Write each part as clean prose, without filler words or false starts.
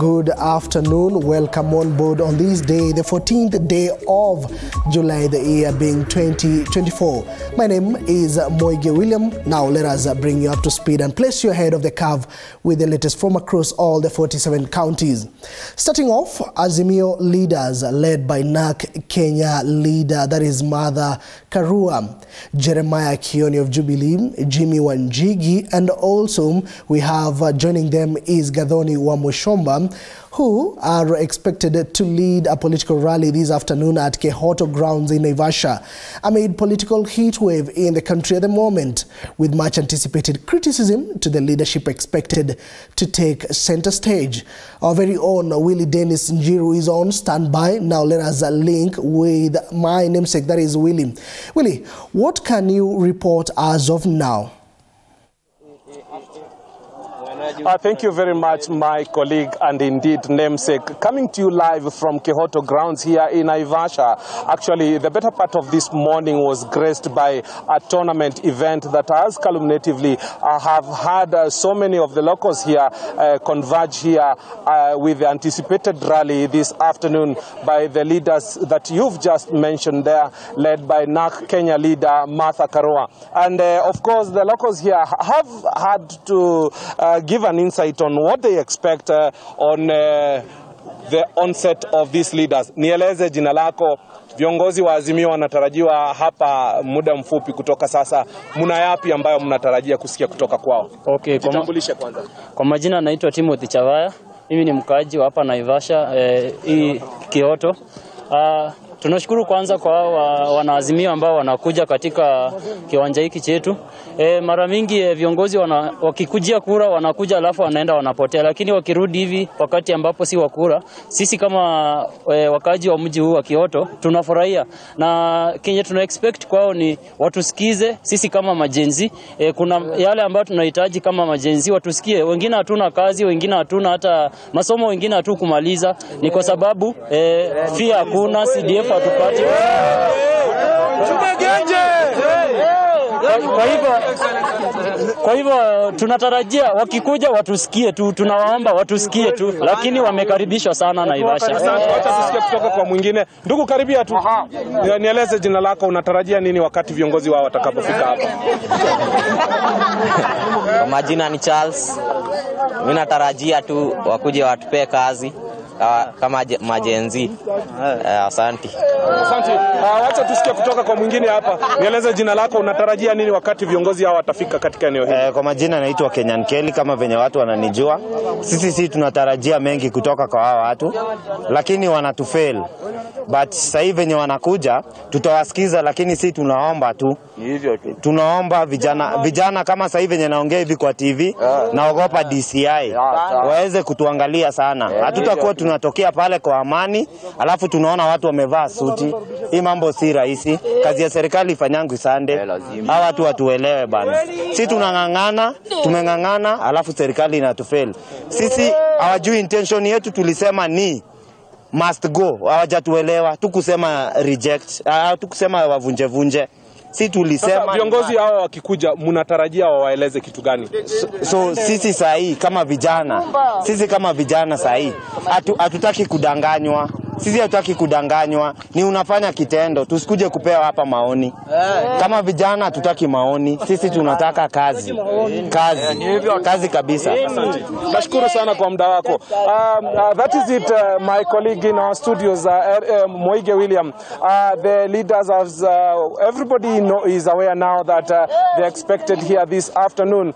Good afternoon, welcome on board on this day, the 14th day of July, the year being 2024. My name is Mojie William. Now let us bring you up to speed and place you ahead of the curve with the latest from across all the 47 counties. Starting off, Azimio leaders led by Narc Kenya leader, that is Martha Karua, Jeremiah Kioni of Jubilee, Jimmy Wanjigi, and also we have joining them is Gadoni Wamushomba, who are expected to lead a political rally this afternoon at Kihoto Grounds in Naivasha, amid political heatwave in the country at the moment, with much anticipated criticism to the leadership expected to take center stage. Our very own Willie Dennis Njiru is on standby. Now let us link with my namesake, that is Willie. Willie, what can you report as of now? Thank you very much, my colleague and indeed namesake. Coming to you live from Kihoto Grounds here in Naivasha. Actually, the better part of this morning was graced by a tournament event that has culminatively have had so many of the locals here converge here with the anticipated rally this afternoon by the leaders that you've just mentioned there, led by Narc Kenya leader Martha Karua. And of course, the locals here have had to give an insight on what they expect on the onset of these leaders. Nieleze jina lako. Viongozi wa Azimio wanatarajiwa hapa muda mfupi kutoka sasa. Muna yapi ambayo mnatarajia kusikia kutoka kwao? Okay, jitambulishe kwanza. Kwa majina naitwa Timothy Chavaya. Mimi ni mkaaji wa hapa Naivasha hii Kyoto. Tunashukuru kwanza kwa wanaazimio ambao wanakuja katika kiwanja hiki chetu. Mara mingi viongozi wakikujia kura wanakuja alafu wanaenda wanapotea, lakini wakirudi hivi wakati ambapo si wakura, sisi kama wakaji wa mji huu wa Kyoto tunafurahia. Na kenye tuna expect kwao ni watusikize sisi kama majenzi. Kuna yale ambayo tunahitaji kama majenzi watusikie. Wengine hatuna kazi, wengine hatuna hata masomo, wengine hatu kumaliza. Ni kwa sababu fia hakuna, CDF hatupati. Kwa hivyo tunatarajia wakikuja watusikie tu, tunawaomba watusikie tu, lakini wamekaribishwa sana Naivasha. Acha tusikie kutoka kwa mwingine. Ndugu, karibia tu. Nieleze jina lako, unatarajia nini wakati viongozi wao watakapofika hapa? Kwa majina ni Charles. Mimi natarajia tu wakuje watupe kazi kama majenzi. Asante. Asante. Acha tusikie kutoka kwa mwingine hapa. Nieleze jina lako, unatarajia nini wakati viongozi hao watafika katika eneo hili? Kwa majina naitwa Kenyan Kelly, kama venye watu wananijua. Sisi tunatarajia mengi kutoka kwa hawa watu, lakini wanatufail. But sasa hivi venye wanakuja tutawasikiza, lakini sisi tunaomba tu. Tunaomba vijana kama sasa hivi venye naongea hivi kwa TV, naogopa DCI. Waweze kutuangalia sana. Hatutakuwa tunatokea pale kwa amani, alafu tunaona watu wamevaa suti. Hii mambo si rahisi. Kazi ya serikali ifanyangu Sunday. Hawa watu watuelewe bana. Sisi tunangangana, tumengangana, alafu serikali inatufail. Sisi hawajui intention yetu, tulisema ni must go. Hawajatuelewa, tukusema reject, tukusema wavunjevunje. Si tulisema viongozi hao wakikuja mnatarajia waeleze kitu gani? So sisi sahi kama vijana, sahi hatutaki kudanganywa. Sisi hatutaki kudanganywa, ni unafanya kitendo, tusikuje kupewa hapa maoni. Kama vijana hatutaki maoni, sisi tunataka kazi. Kazi kabisa. Nashukuru sana kwa muda wako. That is it, my colleague in our studios, Mojie William. The leaders of everybody is aware now that they're expected here this afternoon.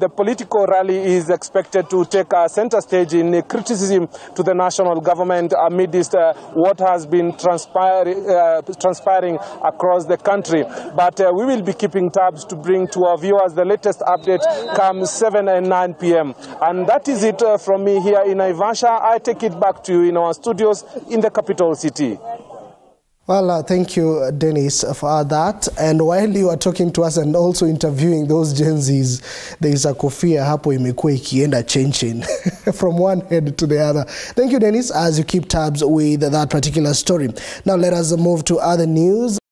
The political rally is expected to take a center stage in criticism to the national government amid this what has been transpiring across the country. But we will be keeping tabs to bring to our viewers the latest update come 7 and 9 p.m. And that is it from me here in Naivasha. I take it back to you in our studios in the capital city. Well, thank you, Dennis, for that. And while you are talking to us and also interviewing those Gen Zs, there is a kofia hapo imekuwa ikienda changing from one head to the other. Thank you, Dennis, as you keep tabs with that particular story. Now let us move to other news.